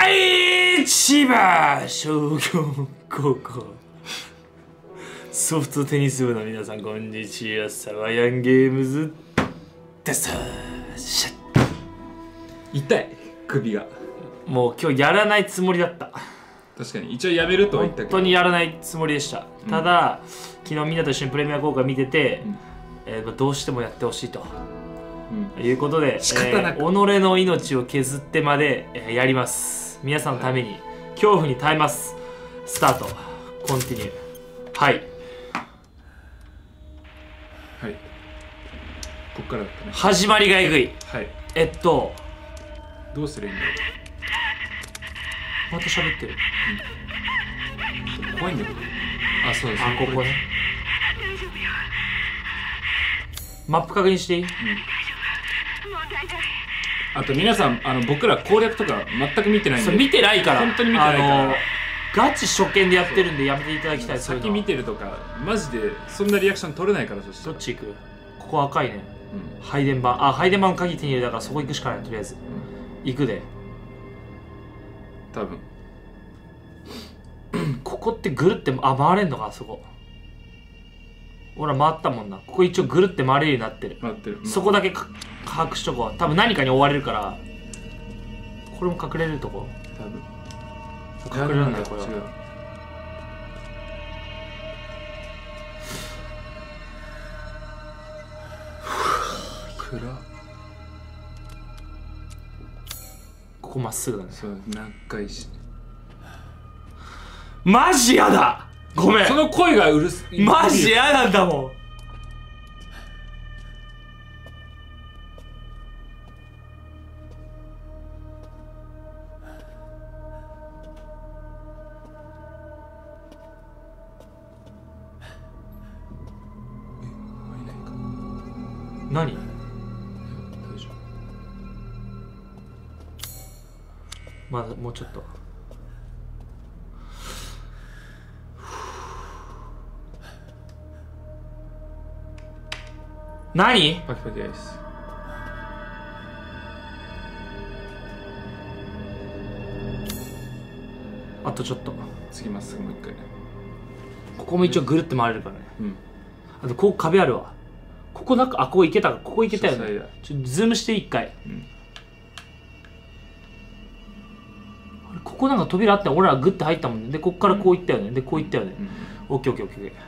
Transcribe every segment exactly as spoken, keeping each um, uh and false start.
はい千葉商業高校ソフトテニス部の皆さん、こんにちは。サワヤンゲームズです。痛い首が。もう今日やらないつもりだった。確かに一応やめるとは言ったけど本当にやらないつもりでした、うん、ただ昨日みんなと一緒にプレミア効果見てて、うん、えー、どうしてもやってほしいと、うん、いうことで、えー、己の命を削ってまで、えー、やります。皆さんのために、はい、恐怖に耐えます。スタートコンティニュー。はいはい、こっからだったね。始まりがえぐい。はい、えっとどうすればいいんだろう。また喋ってる、うん、怖いんだけど。あ、そうです。あ、ここね。マップ確認していい？うん、あと皆さん、あの僕ら攻略とか全く見てないんで。そう、見てないから。本当に見てないから。あのー、ガチ初見でやってるんでやめていただきたい。先見てるとかマジでそんなリアクション取れないから。そしてどっち行く？ここ赤いね。うん、配電盤。あ、配電盤の鍵手に入れたからそこ行くしかない。とりあえず、うん、行くで。多分。ここってぐるって、あ、回れんのか。あそこほら回ったもんな。ここ一応ぐるって回れるようになってる。回ってる。そこだけか隠しとこう。多分何かに追われるから。これも隠れるとこ。多分隠れるんだよこれは。暗っ。ここまっすぐだね。そう、何回しマジやだ。ごめん、その声がうるす。マジやなんだもん。え、何？大丈夫。まだもうちょっと。何？パキパキアイス。あとちょっと。次まっすぐもう一回ね。ここも一応ぐるって回れるからね。うん。あとこう壁あるわ。ここなんか、あ、ここ行けたか。ここ行けたよね。ちょっとズームして一回。うん、あれここなんか扉あったよ。俺らグッて入ったもんね。でここからこう行ったよね。でこう行ったよね。うん、オッケーオッケーオッケーオッケー。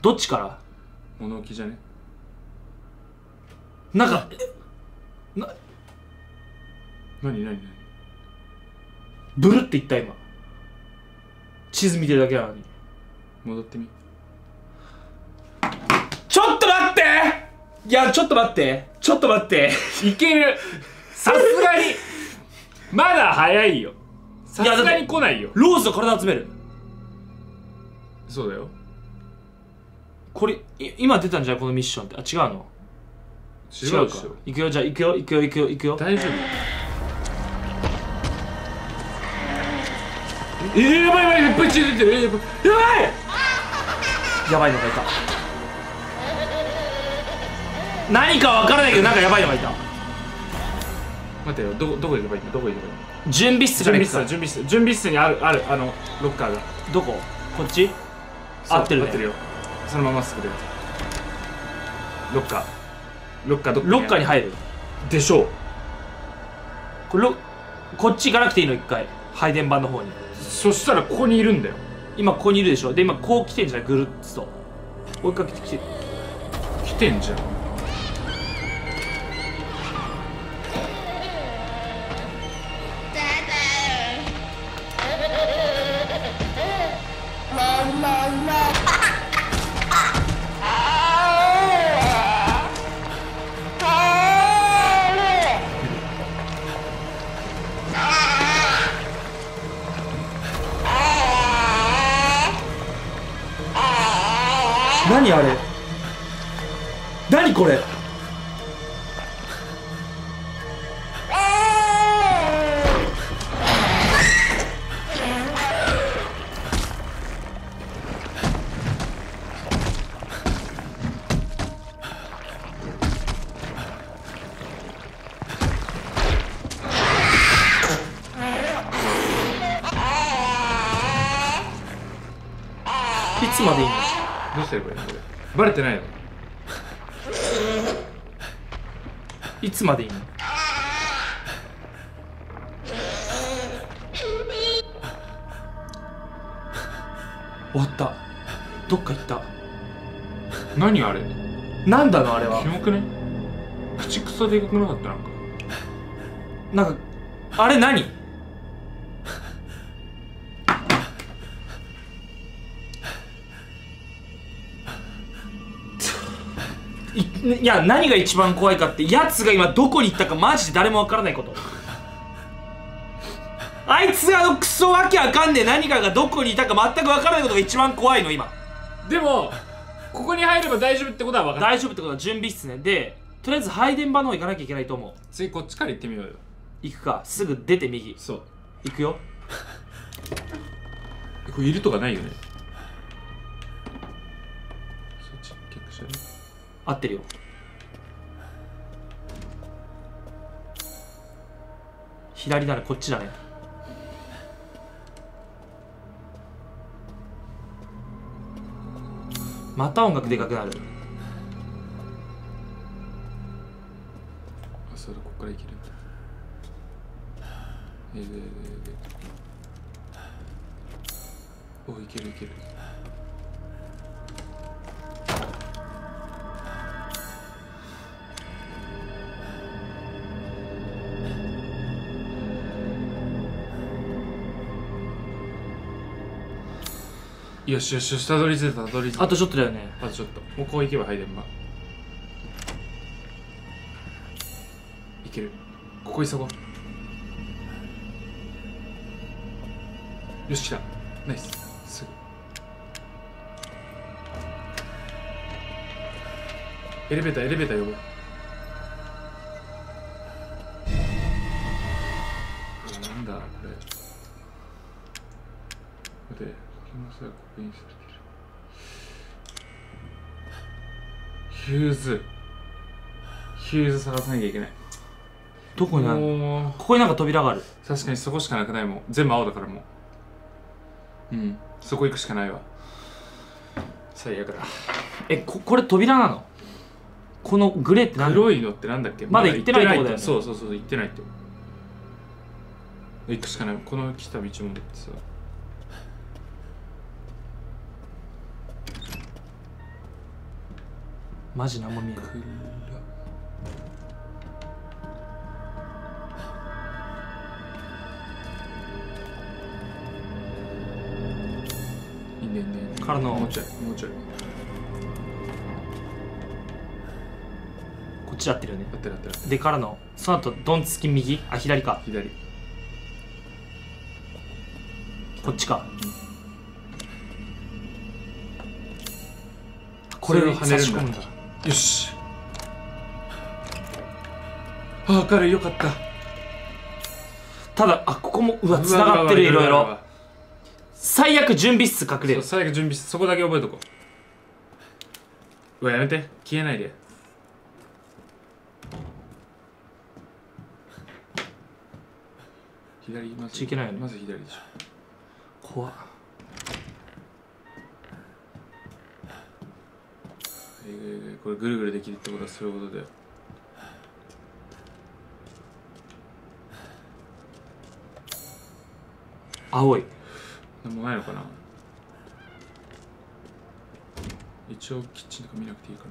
どっちから？物置じゃね？なんかな、何何何？ブルっていった今。地図見てるだけなのに。戻ってみ。ちょっと待って！いやちょっと待ってちょっと待っていける。さすがにまだ早いよ。さすがに来ないよ。ローズの体集める。そうだよ。これ今出たんじゃないこのミッションって。あ、違うの。違うか。行くよ。じゃあ行くよ行くよ行くよ行くよ。大丈夫。えー、やばいやばい、いっぱい血出てる。やばいやばいのがいた。何か分からないけどなんかやばいのがいた。待てよ、どどこ行けばいいの。どこ行けばいいの。準備室じゃないですか。準備室、準備室にあるあるあのロッカーが。どこ？こっち？合ってるね。合ってるよ。そのままっすぐ出る。ロッカー、ロッカーどっかに。ロッカーに入るでしょう。これロこっち行かなくていいの。一回配電盤の方に。そしたらここにいるんだよ。今ここにいるでしょ。で今こう来てんじゃん、ぐるっと追いかけてきて来てんじゃん。何あれ、何これ。つまでいいの？どうすればいいのこれ。バレてないの？いつまでいいの？終わった。どっか行った。何あれ、なんだのあれは。キモくね？口くそでかくなかった？なんかなんかあれ何？いや、何が一番怖いかって、やつが今どこに行ったかマジで誰もわからないこと。あいつがクソわけわかんねえ何かがどこにいたか全くわからないことが一番怖いの今。でもここに入れば大丈夫ってことは分かる。大丈夫ってことは準備室ね。でとりあえず配電盤の方行かなきゃいけないと思う。次こっちから行ってみようよ。行くか。すぐ出て右。そう、行くよ。これいるとかないよね。そっち結構しない。合ってるよ。左だね、こっちだね。また音楽でかくなる。あ、そうだ、ここからいける。ええええええ。お、いけるいける。よしよしよし、たどり着いた、たどり着いた。あとちょっとだよね。あとちょっと。もうこう行けば配電盤いける。ここ急ごう。よし、来た。ナイス。すぐエレベーター、エレベーター呼ぼう。なんだこれ。待て、これ確認してくれる。ヒューズ、ヒューズ探さなきゃいけない。どこにあるの？ここになんか扉がある。確かにそこしかなくないもん。全部青だからもう。うん、そこ行くしかないわ。最悪だ。え、こ、これ扉なの？このグレーって何？黒いのってなんだっけ？まだ行ってないとこだよね。そうそうそう、行ってないと。行くしかない。この来た道も戻ってさ。マジ何も見えない。いいねいいね。からのもうちょいもうちょい。こっち合ってるよね。合ってる合ってる。でからのその後ドンつき右、あ左か。左。こっちか。これを跳ねるんだ。よし、あ、明るい、よかった。ただ、あ、ここも、うわ、つながってる、いろいろ。最悪準備室隠れる。最悪準備室、そこだけ覚えとこう。うわ、やめて、消えないで。左、まず、いけないよね。まず左でしょ。怖っ。これぐるぐるできるってことはそういうことだよ。青い。なんもないのかな。一応キッチンとか見なくていいか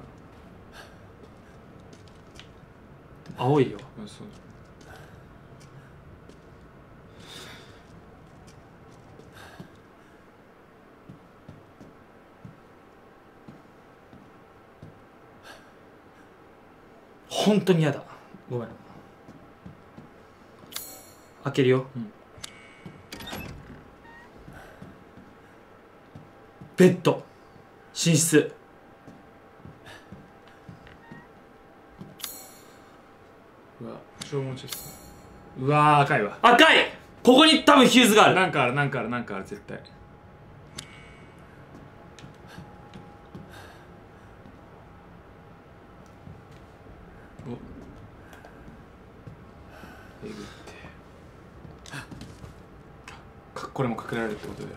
な。青いよ。あ、そうだ。本当に嫌だ。ごめん。開けるよ。うん、ベッド、寝室。うわ、消防室。うわ、赤いわ。赤い。ここに多分ヒューズがある。なんかある、なんかある、なんかある、絶対。これも隠れられるってことだよ。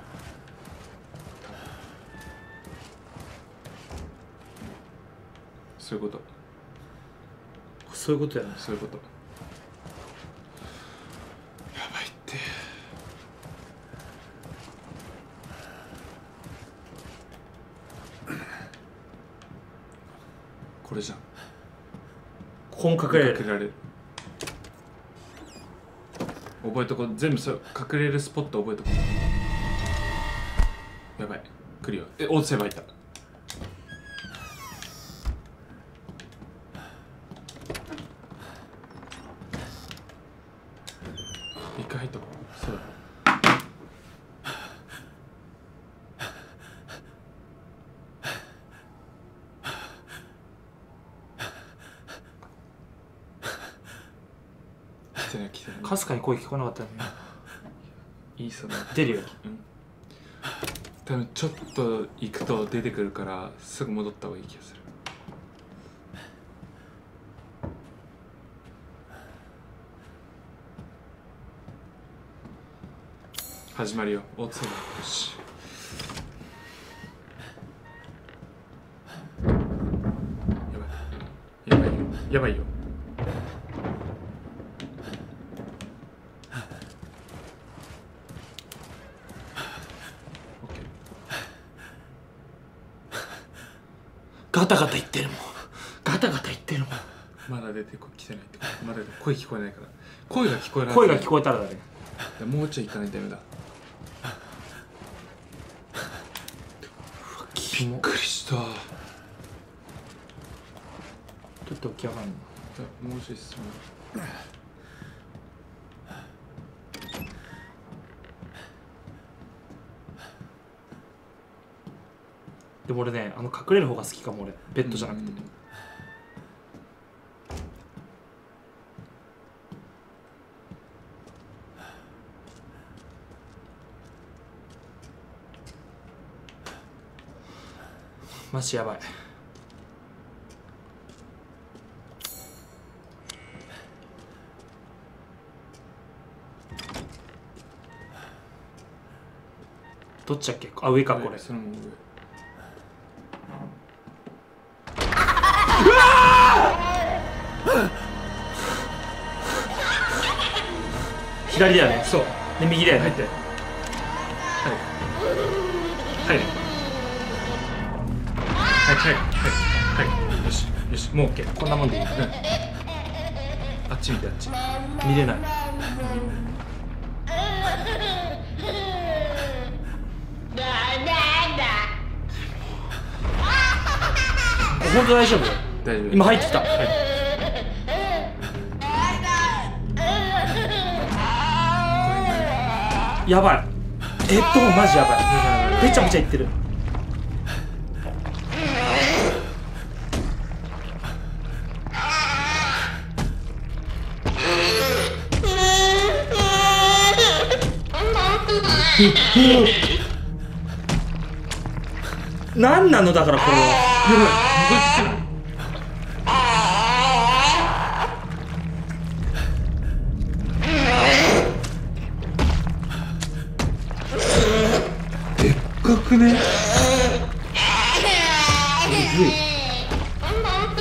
そういうことそういうことやな、そういうことやばいって。これじゃん、ここも隠れる、隠れられる、覚えとこ、全部そう、隠れるスポット覚えとこ。やばい、来るよ。え、落とせばいた。一回入っとこう。そうだ。来てない来てない。かすかに声聞こえなかったね。いい、その出るよ。うん。多分ちょっと行くと出てくるからすぐ戻った方がいい気がする。始まるよ。おつだ。よし。やばい。やばいよ。やばいよ。ガタガタ言ってるもん。ガタガタ言ってるもん。まだ出てきてないってこと。まだ声聞こえないから。声が聞こえない。声が聞こえたらだね。もうちょい行かないとダメだ。びっくりした。ちょっと起き上がるの。もうちょい進む。でも俺ね、あの隠れる方が好きかも俺、ベッドじゃなくて。マジやばい。どっちだっけ？あ、上かこれ。それも上。左だよね。そう。で右だよね。入って。はい。はい。はいはいはいはい。よしよし、もう OK。こんなもんでいい。うん、あっち見て、あっち。見れない。本当大丈夫？大丈夫。今入ってきた。はい。やばい。えっとマジやばい。めちゃめちゃいってる。何なのだからこれは。ね、えぐい。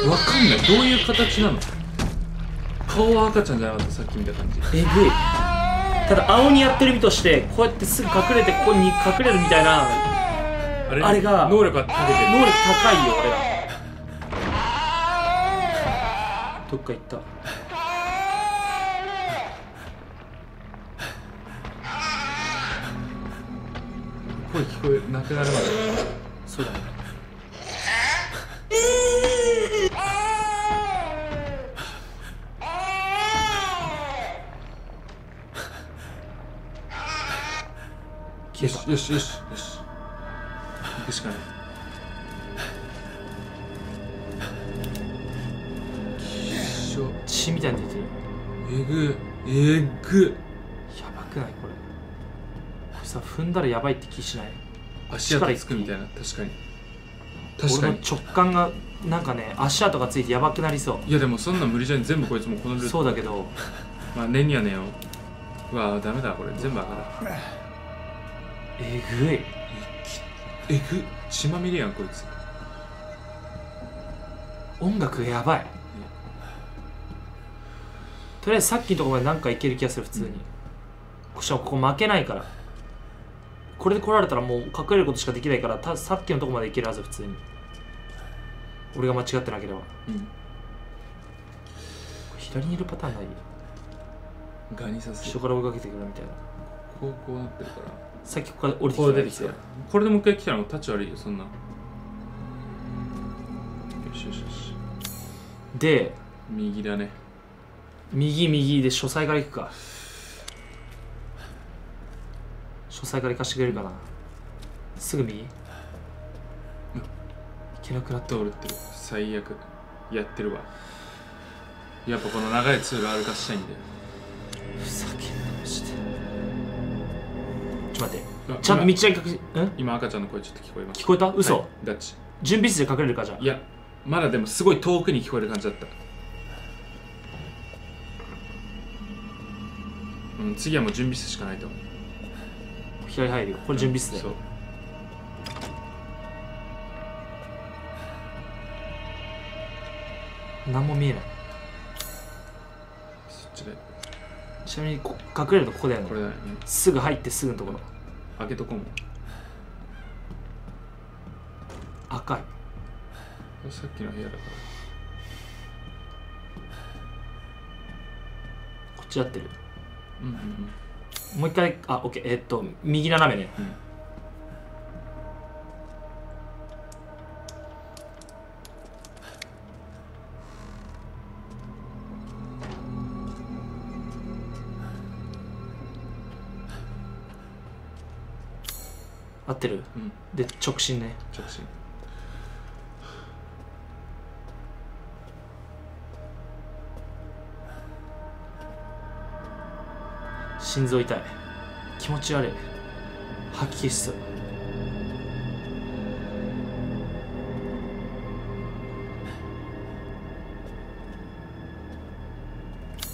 わかんない、どういう形なの。顔は赤ちゃんじゃなかった、さっき見た感じ。えぐい。ただ青にやってる身としてこうやってすぐ隠れて、ここに隠れるみたいなあれ、あれが能力が高いよ。能力高いよ俺ら。どっか行った。声聞こえなくなるまで。そうだね。よしよしよしよし、行くしかない。血みたいに出てる。えぐえぐ。やばくないこれ。さ、踏んだらやばいって気しない？足跡つくみたいな。確かに確かに。俺の直感がなんかね、足跡がついてやばくなりそう。いやでもそんな無理じゃん。全部こいつもこのルート。そうだけどまあねんやねんよ。うわーダメだこれ、全部赤だ。えぐい。えぐ、血まみれやんこいつ。音楽やばい。とりあえずさっきのところまでなんかいける気がする、普通に。しかもここ負けないから、これで来られたらもう隠れることしかできないから、たさっきのところまでいけるはず、普通に。俺が間違ってなければ、うん、これ左にいるパターンないよ。ガニさせ後ろから追いかけてくるみたいな。こうこうなってるから、さっきここから降りてきた。ここ出てきた。これでもう一回来たらもうタッチ悪いよ、そんな。よしよしよし。で右だね。右右で書斎から行くか。書斎から行かしてくれるかな。すぐ右。なくなっておるってる。最悪やってるわ。やっぱこの長いツール歩かしたいんだよ。ふざけんな、マジで。ちょっと待って、ちゃんと道だけ隠し。今赤ちゃんの声ちょっと聞こえます。聞こえた？嘘、はい、ガチ。準備室で隠れるか。じゃあいや、まだでもすごい遠くに聞こえる感じだった。うん、次はもう準備室しかないと思う。左入るよ、これ準備室で、うん、そう何も見えない。そっちで。ちなみにこ隠れるとここだよね。これだよね。すぐ入ってすぐのところ。開けとこも。赤い。さっきの部屋だから。こっち合ってる。うんうんうん。もう一回、あ、オッケー、えー、っと右斜めね。うん、合ってる、うん、で直進ね。直進。心臓痛い。気持ち悪い。吐き気しそう。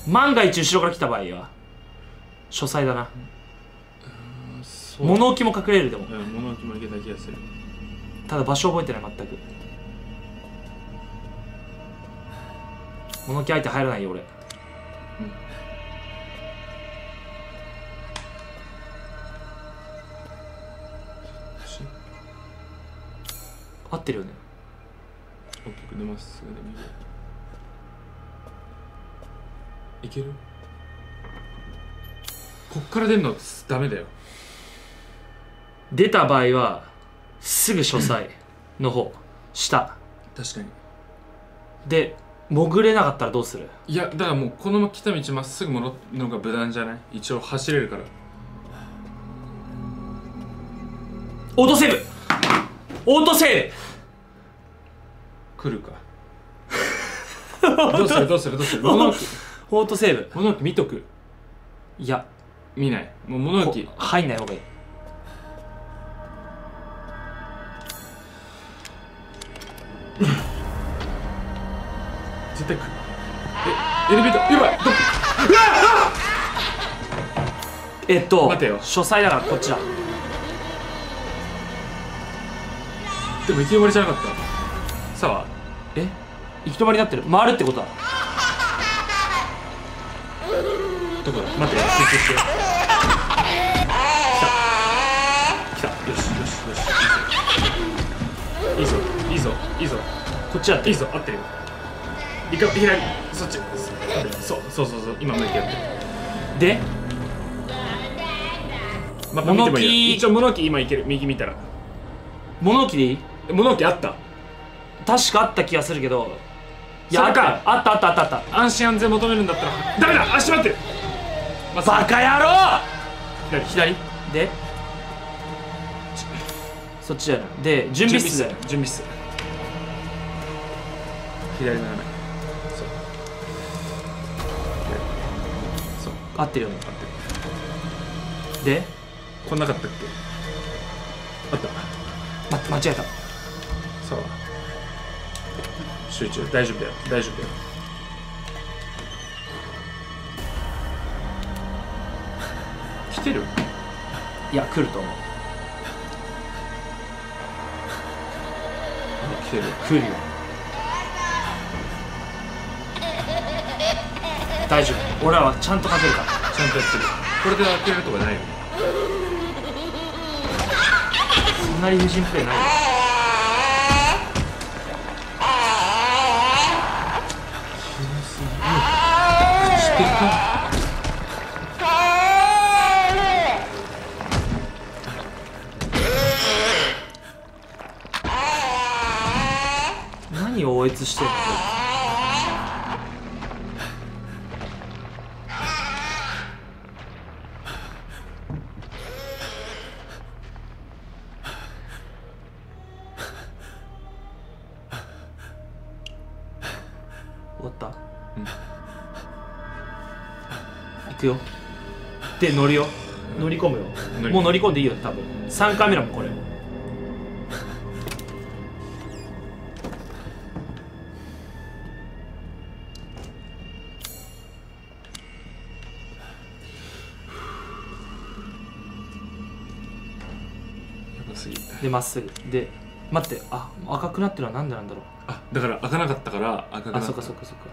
万が一後ろから来た場合は書斎だな。うん、物置も隠れる。でも物置もいけた気がする。ただ場所覚えてない、全く。物置相手入らないよ俺、うん、合ってるよね。大きく出ます。すぐで右いける。こっから出るのダメだよ。出た場合はすぐ書斎の方下。確かに。で潜れなかったらどうする。いやだからもうこのまま来た道まっすぐ戻るのが無難じゃない。一応走れるから。オートセーブ、オートセーブ来るか。どうするどうするどうする。物置オートセーブ。物置見とく。いや見ない。もう物置入んない方がいい。絶対来る。え、エレベーターやばい。どっえっと待てよ、書斎だからこっちだ。でも行き止まりじゃなかった。さあえ行き止まりになってる。回るってことだ。どこだ。待てよ、集中して。来た来た。よしよしよし。いいぞいいぞいいぞ。こっちだって。いいぞ、合ってるよ。いか左、そっち。そうそうそうそう、今向いてやって。でまた見てもいい。一応物置今いける。右見たら物置でいい。物置あった。確かあった気がするけど。いやあったあったあったあったあった。安心安全求めるんだったらダメだ。足待ってる。バカ野郎。左でそっちだよ。で準備室だよ。準備室左斜め。合ってるよね。合ってる。でこんなかったっけ。あった。ま、間違えた。さあ集中。大丈夫だよ大丈夫だよ。来てる。いや来ると思う。来てる。来るよ。大丈夫、俺らはちゃんと勝てるから。ちゃんとやってる。これで当てれるとかないよね。そんな理不尽プレーないよ。知ってるか。何を応援してるの。終わった、うん、行くよで乗るよ、乗り込むよ、乗り込む。もう乗り込んでいいよ多分。さんかいめだもんこれ。でまっすぐで、待って、あ、赤くなってるのはなんでなんだろう。あ、だから開かなかったから赤くなった。あ、そっかそっかそっか。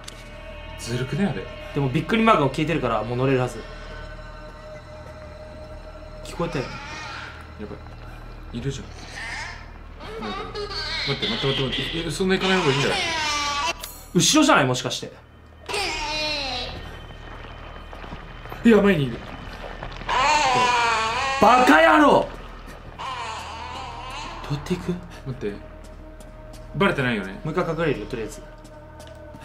ずるくねあれ。でもびっくりマークを聞いてるからもう乗れるはず。聞こえたよ。やばい、いるじゃん。待って待って待って待って、そんな行かない方がいいんじゃない。後ろじゃないもしかして。いや前にいる。バカ野郎。どうやっていく？待って、バレてないよね。もう一回隠れるよとりあえず。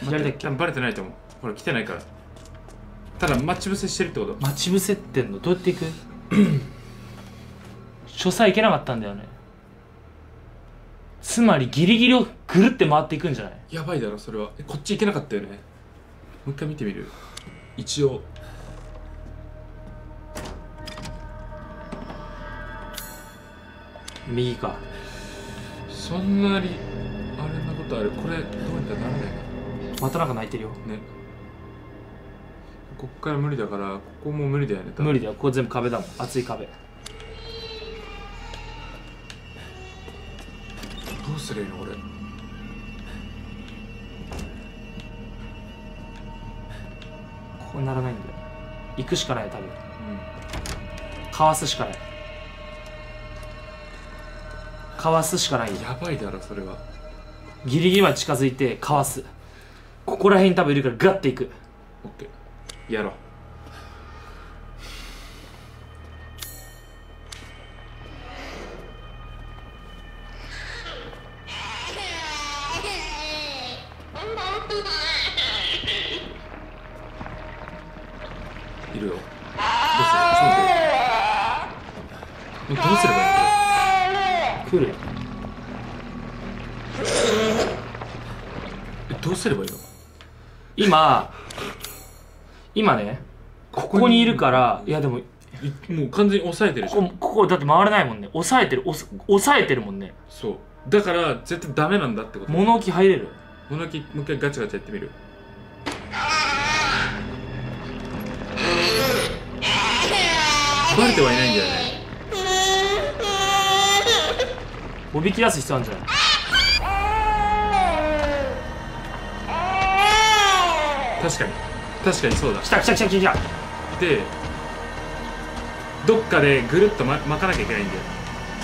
左だっけ？バレてないと思う。ほら来てないから。ただ待ち伏せしてるってこと。待ち伏せってんの。どうやっていく？所作いけなかったんだよね。つまりギリギリをぐるって回っていくんじゃない？やばいだろそれは。え、こっちいけなかったよね。もう一回見てみる一応。右か。そんなにあれなことある。これどうにかならないかな。またなんか泣いてるよね。こっから無理だから、ここも無理だよね多分。無理だよ、ここ全部壁だもん。厚い壁。どうすりゃいいのこれ。ここならないんだよ。行くしかない多分、うん、かわすしかない。かわすしかないよ。やばいだろそれは。ギリギリまで近づいてかわす。ここら辺に多分いるからガッていく。オッケーやろう。いるよ。どうする？どうすればいいの？来る。え、どうすればいいの？今今ね、ここにいるから。いやでももう完全に押さえてるじゃん。ここだって回れないもんね。押さえてる、押さえてるもんね。そうだから絶対ダメなんだってこと。物置入れる？物置もう一回ガチャガチャやってみる。バレてはいないんじゃない？おびき出す必要あるんじゃない？確かに確かにそうだ。来た来た来た来た。でどっかでぐるっと、ま、巻かなきゃいけないんだよ。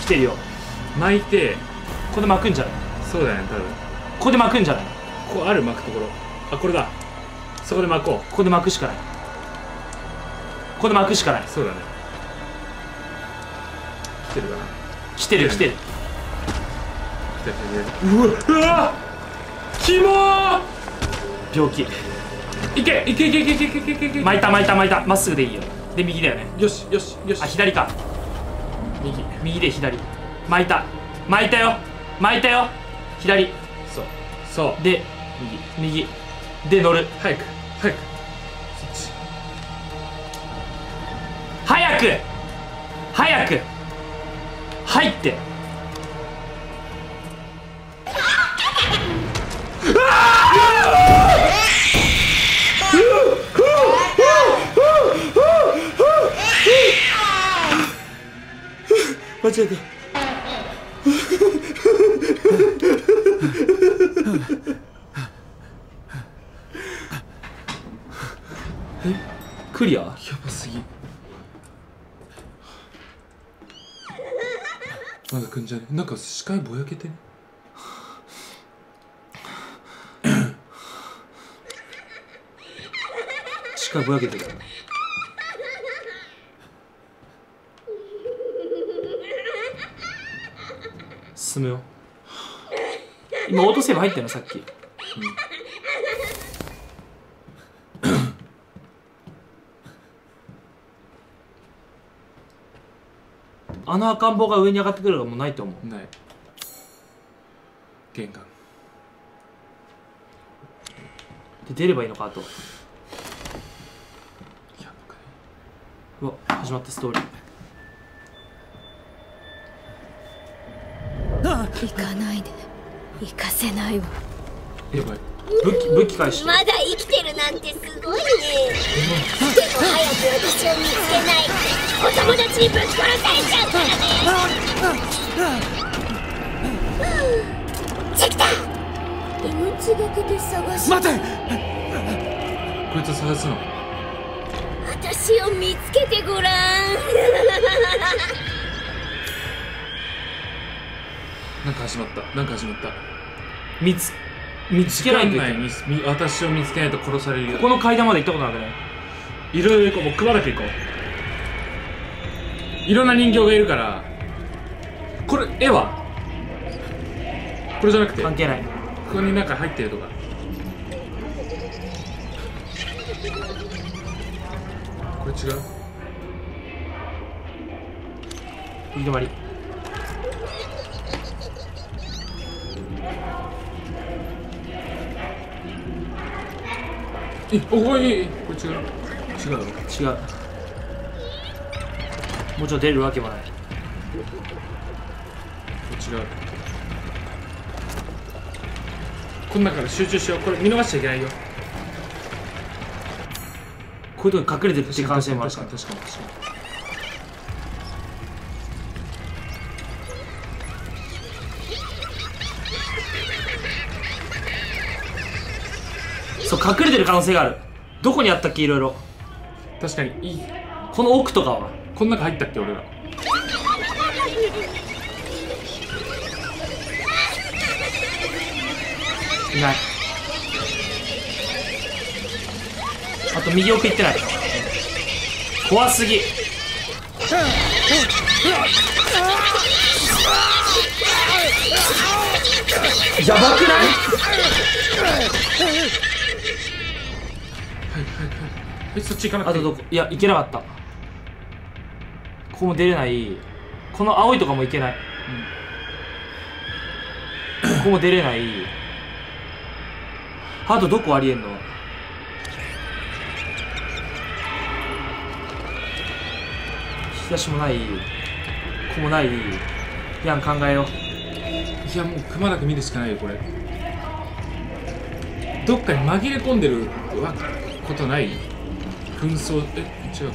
来てるよ。巻いてここで巻くんじゃない？そうだね多分。ここで巻くんじゃない？ここある巻くところ。あ、これだ。そこで巻こう。ここで巻くしかない。ここで巻くしかない。そうだね。来てるかな？来てる来てる。うわっキモー。病気。いけいけいけいけいけいけいけいけ。巻いた巻いた巻いた。まっすぐでいいよ。で右だよね。よしよしよし。あ、左か。右右で左。巻いた巻いたよ巻いたよ。左。そうそうで右右で乗る。早く早く早く早く入って。間違えた。クリア。やばすぎ。まだくんじゃね。なんか視界ぼやけてね。視界ぼやけてる。進めよ。今オートセーブ入ってるのさっき。うん、あの赤ん坊が上に上がってくるのもないと思う。ない。玄関で出ればいいのか。あとやばくね。うわ、始まったストーリー。行かないで。行かせないわ。やばい。武器、武器返して。まだ生きてるなんてすごいね。でも早く私を見つけないとお友達にぶっ殺されちゃうからね。チェキだ。命がけで探す。待て。こいつ探すの。私を見つけてごらん。なんか始まった。なんか始まった。見つ見つけないといけない。私を見つけないと殺されるよ。ここの階段まで行ったことなくない？いろいろ行こう。もうくまなく行こう。いろんな人形がいるから。これ絵は？これじゃなくて。関係ない。ここになんか入ってるとか。これ違う。行き止まり。おい、これ違う違う違う。もうちょっと出るわけもない。これ違う。この中から集中しよう。これ見逃しちゃいけないよ。こういうとこに隠れてるって可能性もあるから。確かに確かに。隠れてる可能性がある。どこにあったっけ。いろいろ。確かに。いい。この奥とかはこの中入ったっけ。俺らいない。あと右奥行ってない。怖すぎ。やばくない？え、そっち行かなくていい？あとどこ？いや、行けなかった。ここも出れない。この青いとかも行けない。うん、ここも出れない。あとどこありえんの？引き出しもない。ここもない。やん、考えよう。いや、もうくまなく見るしかないよ、これ。どっかに紛れ込んでることない？紛争。え、違うか。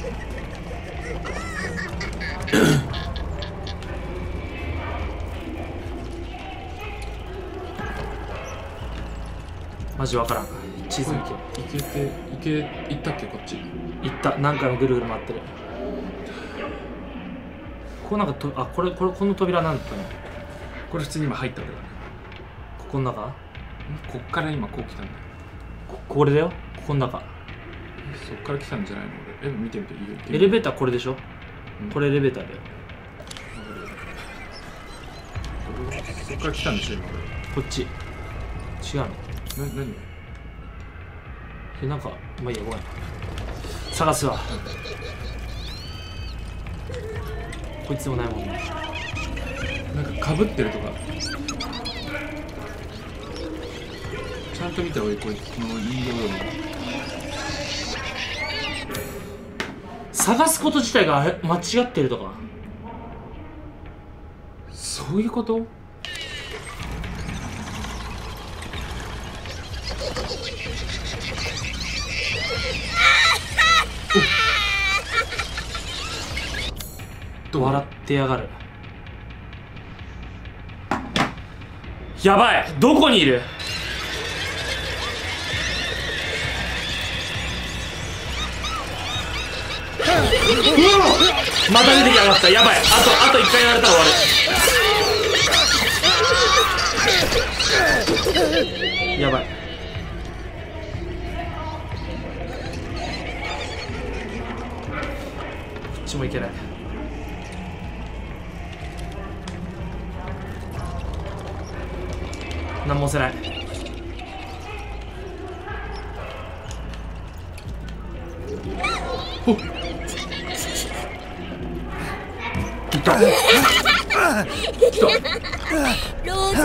マジわからん。地図見て。行けて、行け、行ったっけ、こっち。行った、何回もぐるぐる回ってる。ここなんかと、あ、これ、これ、この扉なんだったの。これ普通に今入った俺が。ここの中？こっから今こう来たんだよ。こ、これだよ。ここの中。そっから来たんじゃないの俺。え、見てみて。エレベーターこれでしょ、うん、これエレベーターだよ。そっから来たんでしょ今俺。こっち違うの。な、何え、なんか、まあいいや、ごめん。探すわ。こいつでもないもんね。なんかかぶってるとかちゃんと見た方がいい。こいつこの人形よ。探すこと自体が間違ってるとか、そういうこと。笑ってやがる。やばい。どこにいる？また出てきやがった。やばい、あとあといっかいやられたら終わる。やばい、こっちもいけない。何も押せない。来た。ローズ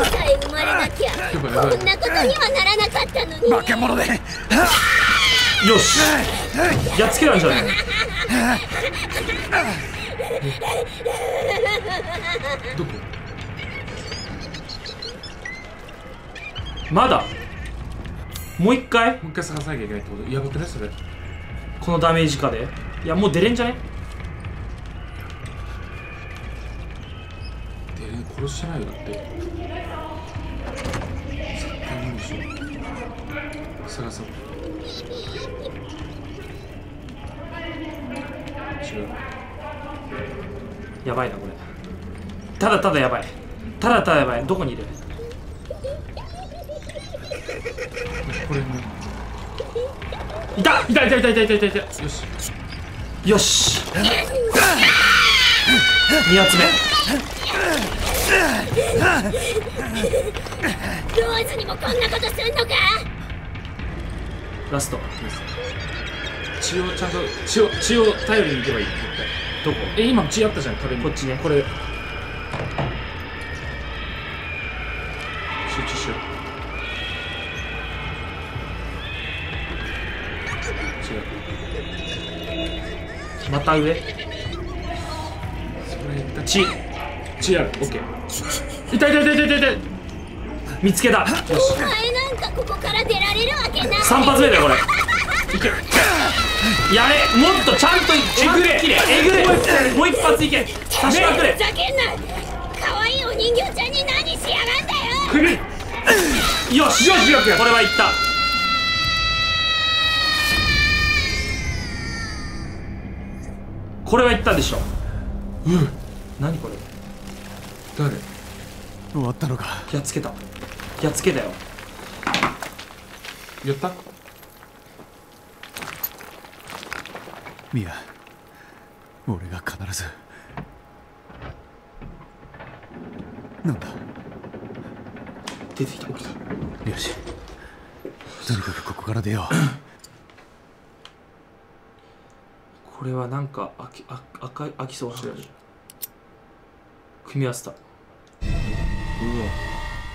さえ生まれなきゃこんなことにはならなかったのに。化け物で。よし。やっつけらんじゃない。どこ？まだ。もう一回？もう一回探さなきゃいけないってこと。やばくないそれ。このダメージ下で。いやもう出れんじゃね？殺してないよだって。絶対無理でしょ。探そう。違う。やばいなこれ。ただただやばい。ただただやばい。どこにいる？これも。いた！いたいたいたいたいたいた。よし。よし。に発目。ローズにもこんなことすんのか。ラスト血をちゃんと血を血を頼りにいけばいい。どこ？え、今血あったじゃん壁に。こっちね。これ集中しよう。違う、また上。それ血血ある。オッケー。いたいたいたいたいたいた。見つけた。よし。お前なんかここから出られるわけない。三発目だよこれ。いけ。やれ、もっとちゃんとえぐれ。えぐれ。もう一発いけ。差しまくれ。ふざけんな。可愛いお人形ちゃんに何しやがんだよ。くる。よしよしよし。これはいった。これはいったでしょ。うん。何これ。誰？終わったのか。やっつけた。やっつけたよ。やった？ミア、俺が必ず。なんだ。出てきた。よし。とにかくここから出よう。これはなんかあきあ赤い飽きそうな。組み合わせた。う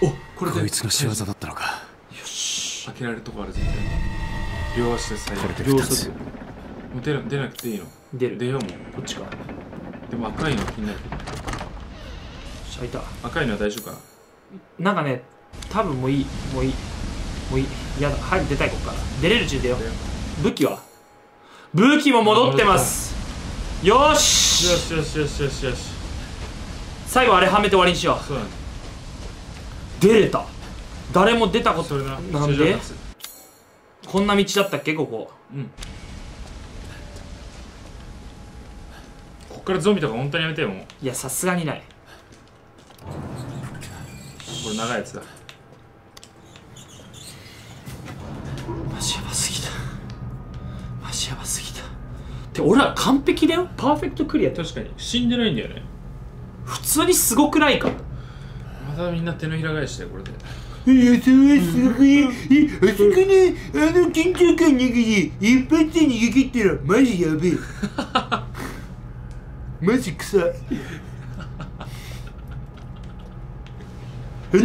わ、お、これでこいつの仕業だったのか。よし、開けられるとこある絶対。両足で最後。両足。もう出る出なくていいの。出る。出ようもうこっちか。でも赤いの気になる。開いた。赤いのは大丈夫かな。なんかね、多分もういいもういいもういい。やだ、早く出たいここから。出れるうちに出よう。武器は？武器も戻ってます。よし。よしよしよしよしよし。最後あれはめて終わりにしよう。そうだね。出れた。誰も出たことなんで。こんな道だったっけここ。うん。こっからゾンビとか本当にやめてよもう。いやさすがにない。これ長いやつだ。マジやばすぎた。マジやばすぎた。って俺ら完璧だよ。パーフェクトクリア。確かに死んでないんだよね。普通にすごくないか。またみんな手のひら返しだよこれで。え、それはすごい。え、あそこのあの緊張感の中で一発で逃げ切ったらマジやべえ。マジ臭い。あの赤ち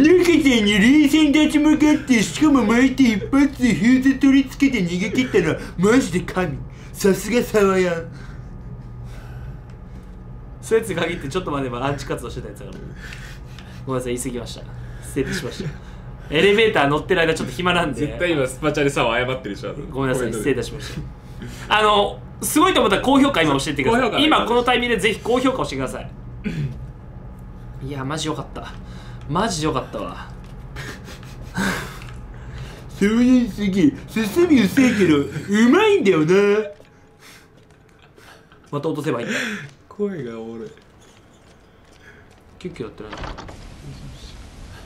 ゃんに冷静に立ち向かってしかも巻いて一発でフューズ取り付けて逃げ切ったらマジで神。さすがサワヤン。そういうやつ限ってちょっとまでアンチ活動してたやつだから。ごめんなさい、言い過ぎました。失礼しました。エレベーター乗ってる間ちょっと暇なんで。絶対今スパチャでさを謝ってるでしょ。ごめんなさい、失礼いたしました。あの、すごいと思ったら高評価今教えてください。今このタイミングでぜひ高評価をしてください。いや、マジよかった。マジよかったわ。そういうすぎ、進みうせえけど、うまいんだよな。また落とせばいいんだ。声がおもろい。キュッキュやってるな。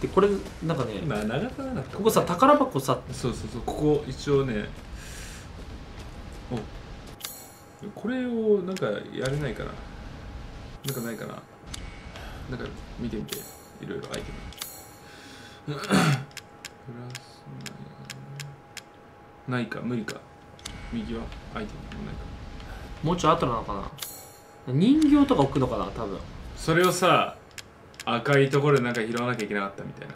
でこれなんかね、まあ長さなかった。ここさ宝箱さ、そうそうそう、ここ一応ね、おこれをなんかやれないかな、なんかないかな、なんか見てみて、いろいろアイテム。プラスないか、無理か。右はアイテムもないか。もうちょい後なのかな。人形とか置くのかな、多分。それをさ、赤いところでなんか拾わなきゃいけなかったみたいな。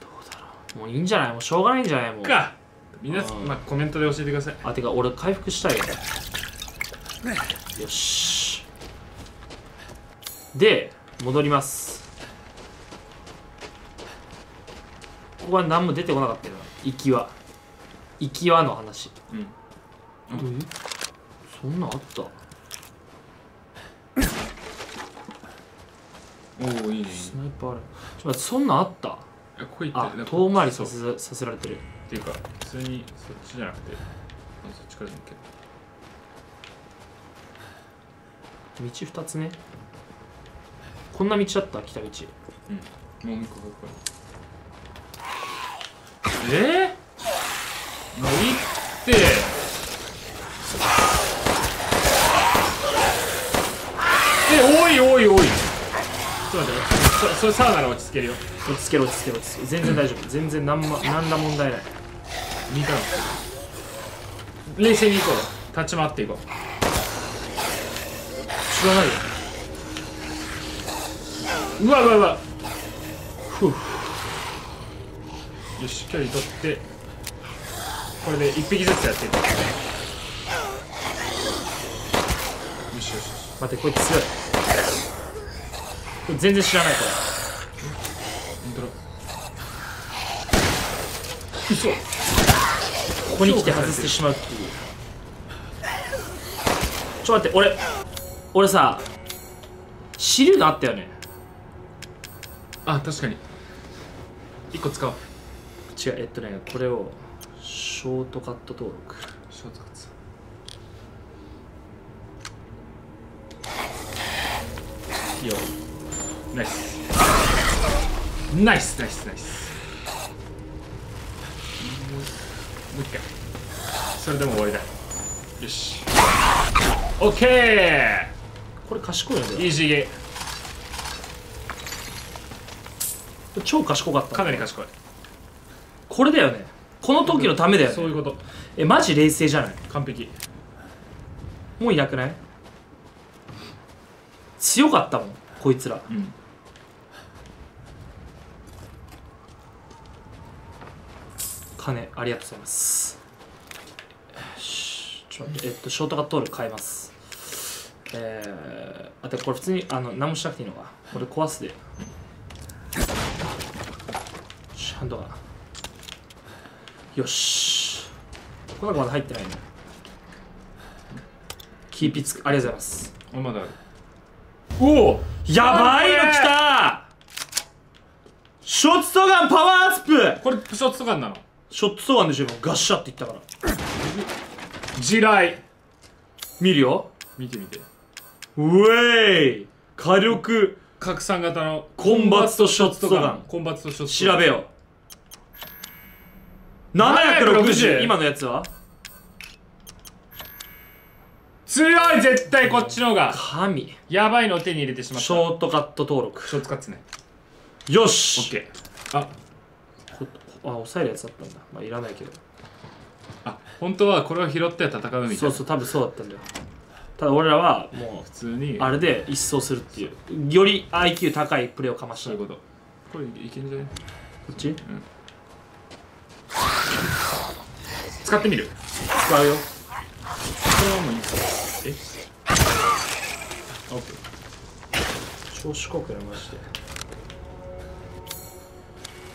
どうだろう。もういいんじゃない、もうしょうがないんじゃない、もう。か。みんな、まあ、コメントで教えてください。あ、てか、俺回復したいよ。よし。で、戻ります。ここは何も出てこなかったよな。行きは。行きはの話。うん。うん、そんなんあった。おお、いいね。スナイパーある。ちょっと待って、そんなんあった。ここ行ったね。遠回りさせ、させられてる。っていうか、普通にそっちじゃなくて、そっちからじゃなくて。道二つね。こんな道だった来た道。うん。もう一個これ。ええー？もういって。え、おいおいおい。ちょっと待って。それそれサーナら落ち着けるよ。落ち着ける落ち着ける落ち着ける。全然大丈夫。全然なんまなんら問題ない。見たの。冷静に行こう。立ち回っていこう。うわうわうわ、ふう、よし、距離取ってこれで一匹ずつやっていく。よしよし、待って、こいつ強い、これ全然知らない、これウソ、ここに来て外してしまうっていう。ちょっと待って、俺俺さ、シリュードあったよね。あ、確かに。一個使おう。違う、えっとね、これをショートカット登録。ショートカット。いいよ。ナイス。ナイスナイスナイス。もう一回。それでも終わりだ。よし。オッケー。これ賢いよね。イージーゲー。超賢かった。かなり賢い。これだよね。この時のためだよね。そういうこと。え、マジ冷静じゃない。完璧。もういなくない？強かったもん、こいつら。うん、金ありがとうございます。ちょっと待って、えっとショートカットロール変えます。えー、あとこれ普通にあの何もしなくていいのか、これ壊すで、よし、ハンドガン、よし、ここなんかまだ入ってないね。キーピつく、ありがとうございます。あ、まだある。おお、やばいのきたー。ショットガンパワーアップ。これショットガンなの？ショットガンでしょ、ガッシャっていったから。地雷見るよ、見てみて。ウェイ、火力拡散型のコンバットショットガン。コンバットショットガン調べよう。ななひゃくろくじゅう。今のやつは強い、絶対こっちの方が。神、やばいのを手に入れてしまった。ショートカット登録。ショートカットね。よし、オッケー。ああ、押さえるやつだったんだ。まあいらないけど。あ、本当はこれを拾って戦うみたいな。そうそう、多分そうだったんだよ。ただ俺らはもう普通にあれで一掃するっていう、より アイキュー 高いプレーをかました。そういうこと。これいけるんじゃない？こっち？うん、使ってみる。使うよ。これはもういいか。え？オッケー。調子こくなまして。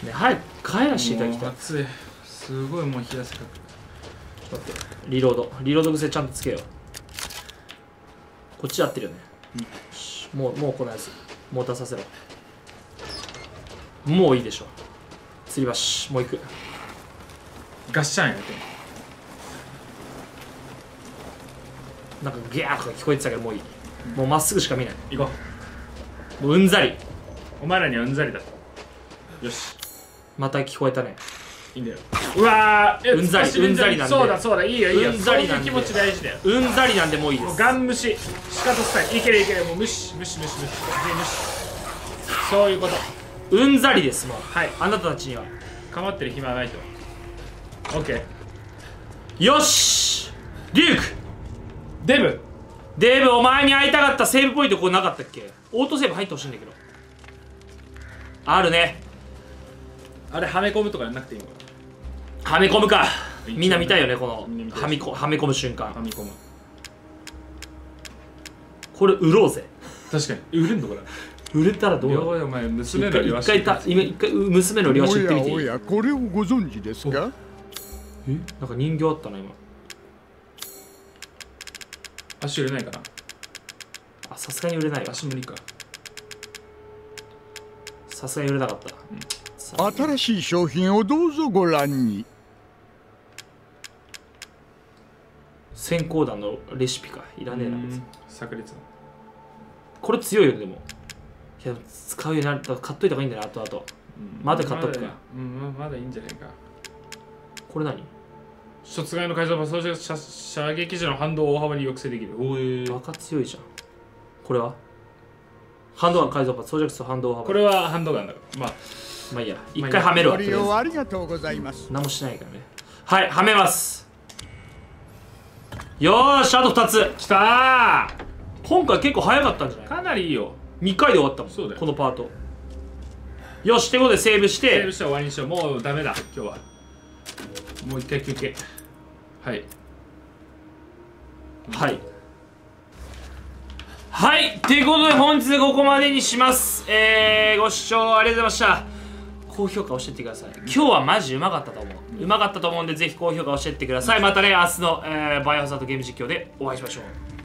ね、早く帰らしていただきたい。暑い。すごい、もう冷やせかく。待って。リロード。リロード癖ちゃんとつけよう。こっち合ってるよね。うん、もうもうこのやつもう出させろ。もういいでしょ。吊り橋もう行く。ガッシャンやって。なんかギャーとか聞こえてたけどもういい、うん、もうまっすぐしか見ない。行こう。もううんざり。お前らにはうんざりだ。よし。また聞こえたね。いいんだよ。うわー、うんざり、うんざりなんで。そうだそうだ、いいよいいよ。うんざりなんで。そういう気持ち大事だよ。うんざりなんでもういいです。ガン無視。しかとしたい。いけるいける。もう無視無視無視無視。無視。そういうこと。うんざりですもん。はい。あなたたちには構ってる暇はないと。オッケー。よし。リューク。デブ。デブお前に会いたかった。セーブポイントここなかったっけ？オートセーブ入ってほしいんだけど。あるね。あれはめ込むとかやんなくていいのかな。はめ込むか。みんな見たいよねこのはめこはめ込む瞬間。はめ込む。これ売ろうぜ。確かに売るんだこれ。売れたらどうだろう。お前娘の両足。一回一回娘の両足売ってみていい？おやおやこれをご存知ですか？え？なんか人形あったな今。足売れないかな。あさすがに売れないよ。足無理か。さすがに売れなかった。うん新しい商品をどうぞご覧に。閃光弾のレシピかいらねえな。炸裂これ強いよ。でもいや使うようになると買っといた方がいいんだな。あとあとまだ買っとくか。うんまだいいんじゃないか。これ何殺害の改造はそうした射撃時の反動を大幅に抑制できる。おえバカ強いじゃん。これはハンドガン改造パー装着する反動はこれはハンドガンだからまあまあいいや一回はめるわ。ありがとうございます。何もしないからね。はいはめます。よーしあとふたつきたー。今回結構早かったんじゃない？かなりいいよ。にかいで終わったもん。そうだよこのパート。よしってことでセーブして。セーブして終わりにしよう。もうダメだ今日は。もう一回休憩。はいはい。はいということで本日ここまでにします。えー、ご視聴ありがとうございました。高評価を教えてください。今日はマジうまかったと思う。うまかったと思うんで、ぜひ高評価を教えてください。またね、明日の、えー、バイオハザードゲーム実況でお会いしましょう。